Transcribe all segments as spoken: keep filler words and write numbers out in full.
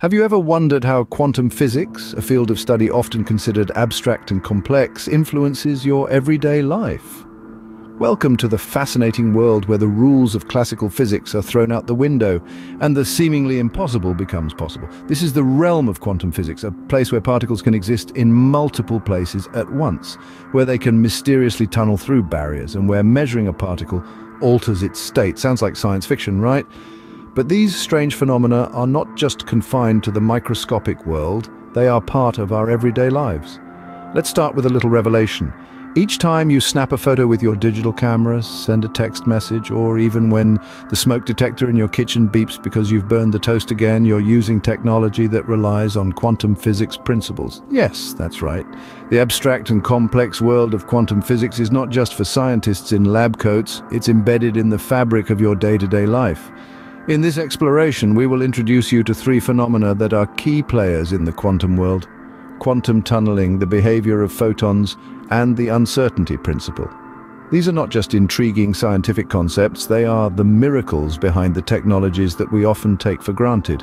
Have you ever wondered how quantum physics, a field of study often considered abstract and complex, influences your everyday life? Welcome to the fascinating world where the rules of classical physics are thrown out the window and the seemingly impossible becomes possible. This is the realm of quantum physics, a place where particles can exist in multiple places at once, where they can mysteriously tunnel through barriers and where measuring a particle alters its state. Sounds like science fiction, right? But these strange phenomena are not just confined to the microscopic world, they are part of our everyday lives. Let's start with a little revelation. Each time you snap a photo with your digital camera, send a text message, or even when the smoke detector in your kitchen beeps because you've burned the toast again, you're using technology that relies on quantum physics principles. Yes, that's right. The abstract and complex world of quantum physics is not just for scientists in lab coats, it's embedded in the fabric of your day-to-day life. In this exploration, we will introduce you to three phenomena that are key players in the quantum world: quantum tunneling, the behavior of photons, and the uncertainty principle. These are not just intriguing scientific concepts, they are the miracles behind the technologies that we often take for granted.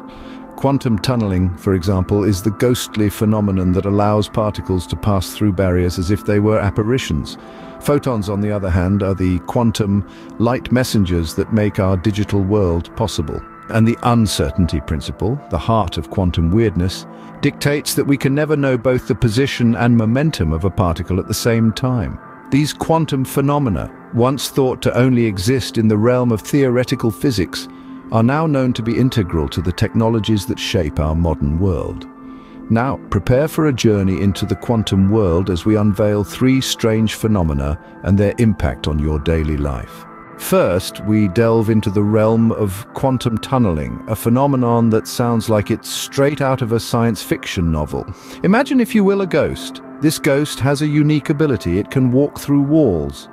Quantum tunneling, for example, is the ghostly phenomenon that allows particles to pass through barriers as if they were apparitions. Photons, on the other hand, are the quantum light messengers that make our digital world possible. And the uncertainty principle, the heart of quantum weirdness, dictates that we can never know both the position and momentum of a particle at the same time. These quantum phenomena, once thought to only exist in the realm of theoretical physics, are now known to be integral to the technologies that shape our modern world. Now, prepare for a journey into the quantum world as we unveil three strange phenomena and their impact on your daily life. First, we delve into the realm of quantum tunneling, a phenomenon that sounds like it's straight out of a science fiction novel. Imagine, if you will, a ghost. This ghost has a unique ability. It can walk through walls.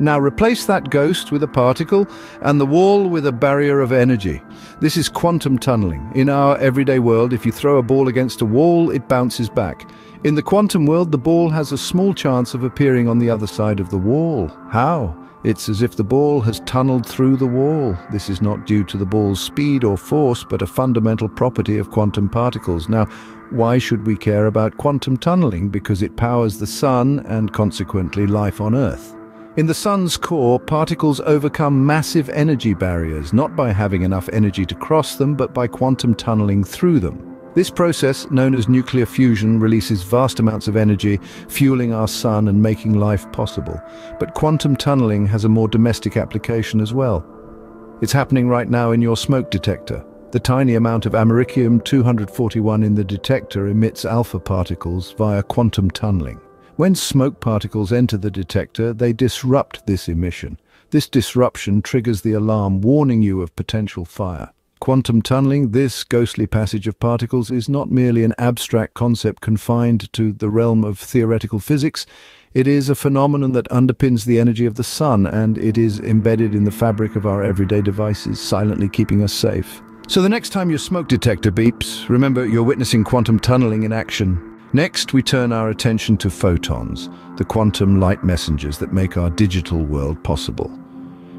Now replace that ghost with a particle and the wall with a barrier of energy. This is quantum tunneling. In our everyday world, if you throw a ball against a wall, it bounces back. In the quantum world, the ball has a small chance of appearing on the other side of the wall. How? It's as if the ball has tunneled through the wall. This is not due to the ball's speed or force, but a fundamental property of quantum particles. Now, why should we care about quantum tunneling? Because it powers the sun and consequently life on Earth. In the sun's core, particles overcome massive energy barriers, not by having enough energy to cross them, but by quantum tunneling through them. This process, known as nuclear fusion, releases vast amounts of energy, fueling our sun and making life possible. But quantum tunneling has a more domestic application as well. It's happening right now in your smoke detector. The tiny amount of americium two forty-one in the detector emits alpha particles via quantum tunneling. When smoke particles enter the detector, they disrupt this emission. This disruption triggers the alarm, warning you of potential fire. Quantum tunneling, this ghostly passage of particles, is not merely an abstract concept confined to the realm of theoretical physics. It is a phenomenon that underpins the energy of the sun, and it is embedded in the fabric of our everyday devices, silently keeping us safe. So the next time your smoke detector beeps, remember you're witnessing quantum tunneling in action. Next, we turn our attention to photons, the quantum light messengers that make our digital world possible.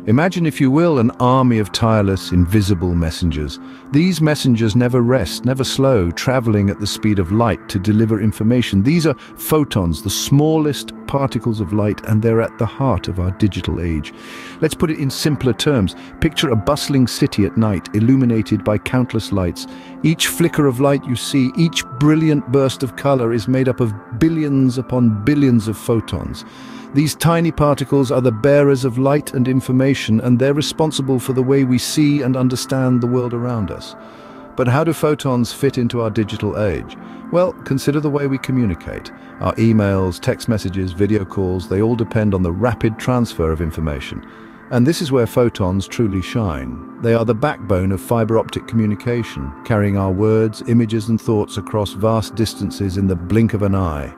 Imagine, if you will, an army of tireless, invisible messengers. These messengers never rest, never slow, traveling at the speed of light to deliver information. These are photons, the smallest particles of light, and they're at the heart of our digital age. Let's put it in simpler terms. Picture a bustling city at night, illuminated by countless lights. Each flicker of light you see, each brilliant burst of color, is made up of billions upon billions of photons. These tiny particles are the bearers of light and information, and they're responsible for the way we see and understand the world around us. But how do photons fit into our digital age? Well, consider the way we communicate. Our emails, text messages, video calls, they all depend on the rapid transfer of information. And this is where photons truly shine. They are the backbone of fiber optic communication, carrying our words, images, and thoughts across vast distances in the blink of an eye.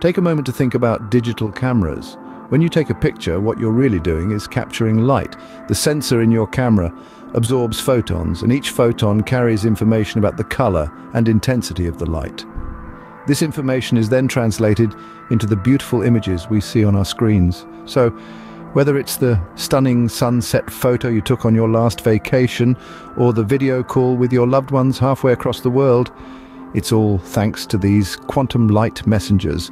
Take a moment to think about digital cameras. When you take a picture, what you're really doing is capturing light. The sensor in your camera absorbs photons, and each photon carries information about the color and intensity of the light. This information is then translated into the beautiful images we see on our screens. So, Whether it's the stunning sunset photo you took on your last vacation or the video call with your loved ones halfway across the world, it's all thanks to these quantum light messengers.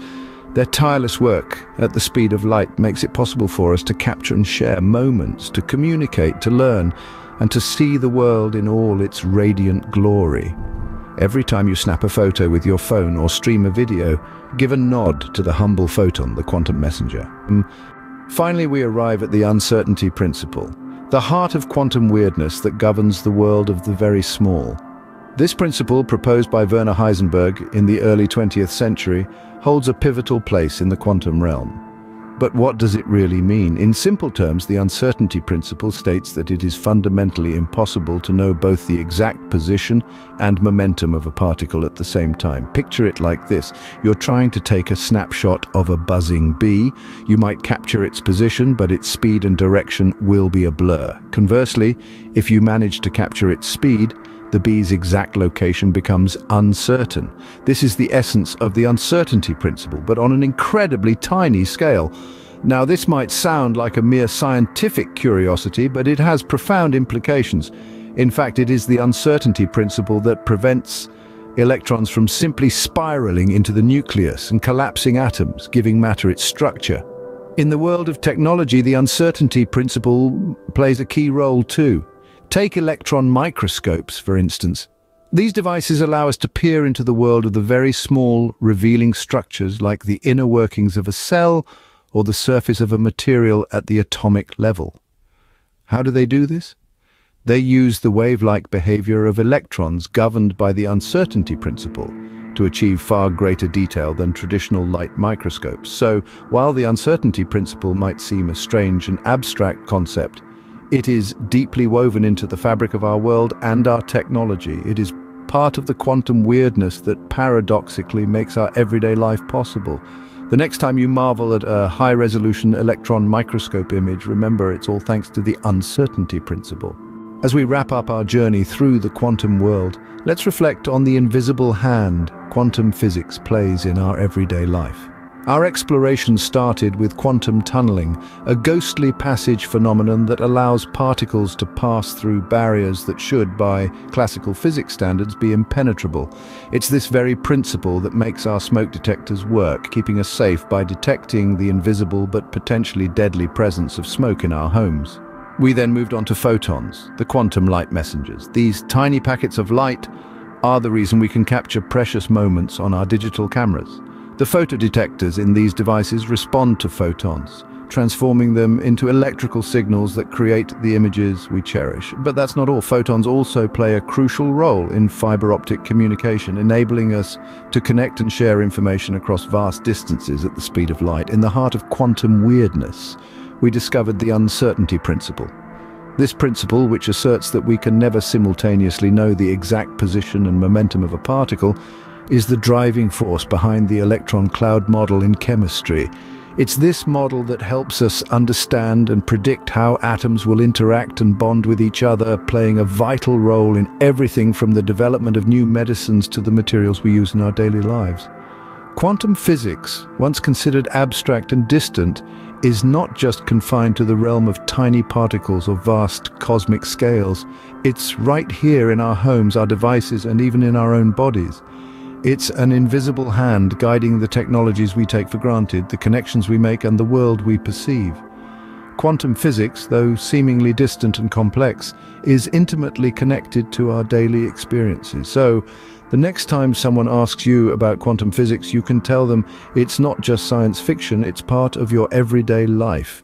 Their tireless work at the speed of light makes it possible for us to capture and share moments, to communicate, to learn, and to see the world in all its radiant glory. Every time you snap a photo with your phone or stream a video, give a nod to the humble photon, the quantum messenger. Finally, we arrive at the uncertainty principle, the heart of quantum weirdness that governs the world of the very small. This principle, proposed by Werner Heisenberg in the early twentieth century, holds a pivotal place in the quantum realm. But what does it really mean? In simple terms, the uncertainty principle states that it is fundamentally impossible to know both the exact position and momentum of a particle at the same time. Picture it like this. You're trying to take a snapshot of a buzzing bee. You might capture its position, but its speed and direction will be a blur. Conversely, if you manage to capture its speed, the bee's exact location becomes uncertain. This is the essence of the uncertainty principle, but on an incredibly tiny scale. Now, this might sound like a mere scientific curiosity, but it has profound implications. In fact, it is the uncertainty principle that prevents electrons from simply spiraling into the nucleus and collapsing atoms, giving matter its structure. In the world of technology, the uncertainty principle plays a key role too. Take electron microscopes, for instance. These devices allow us to peer into the world of the very small, revealing structures like the inner workings of a cell or the surface of a material at the atomic level. How do they do this? They use the wave-like behavior of electrons governed by the uncertainty principle to achieve far greater detail than traditional light microscopes. So, while the uncertainty principle might seem a strange and abstract concept, it is deeply woven into the fabric of our world and our technology. It is part of the quantum weirdness that paradoxically makes our everyday life possible. The next time you marvel at a high-resolution electron microscope image, remember it's all thanks to the uncertainty principle. As we wrap up our journey through the quantum world, let's reflect on the invisible hand quantum physics plays in our everyday life. Our exploration started with quantum tunneling, a ghostly passage phenomenon that allows particles to pass through barriers that should, by classical physics standards, be impenetrable. It's this very principle that makes our smoke detectors work, keeping us safe by detecting the invisible but potentially deadly presence of smoke in our homes. We then moved on to photons, the quantum light messengers. These tiny packets of light are the reason we can capture precious moments on our digital cameras. The photodetectors in these devices respond to photons, transforming them into electrical signals that create the images we cherish. But that's not all. Photons also play a crucial role in fiber optic communication, enabling us to connect and share information across vast distances at the speed of light. In the heart of quantum weirdness, we discovered the uncertainty principle. This principle, which asserts that we can never simultaneously know the exact position and momentum of a particle, is the driving force behind the electron cloud model in chemistry. It's this model that helps us understand and predict how atoms will interact and bond with each other, playing a vital role in everything from the development of new medicines to the materials we use in our daily lives. Quantum physics, once considered abstract and distant, is not just confined to the realm of tiny particles or vast cosmic scales. It's right here in our homes, our devices, and even in our own bodies. It's an invisible hand guiding the technologies we take for granted, the connections we make, and the world we perceive. Quantum physics, though seemingly distant and complex, is intimately connected to our daily experiences. So, the next time someone asks you about quantum physics, you can tell them it's not just science fiction, it's part of your everyday life.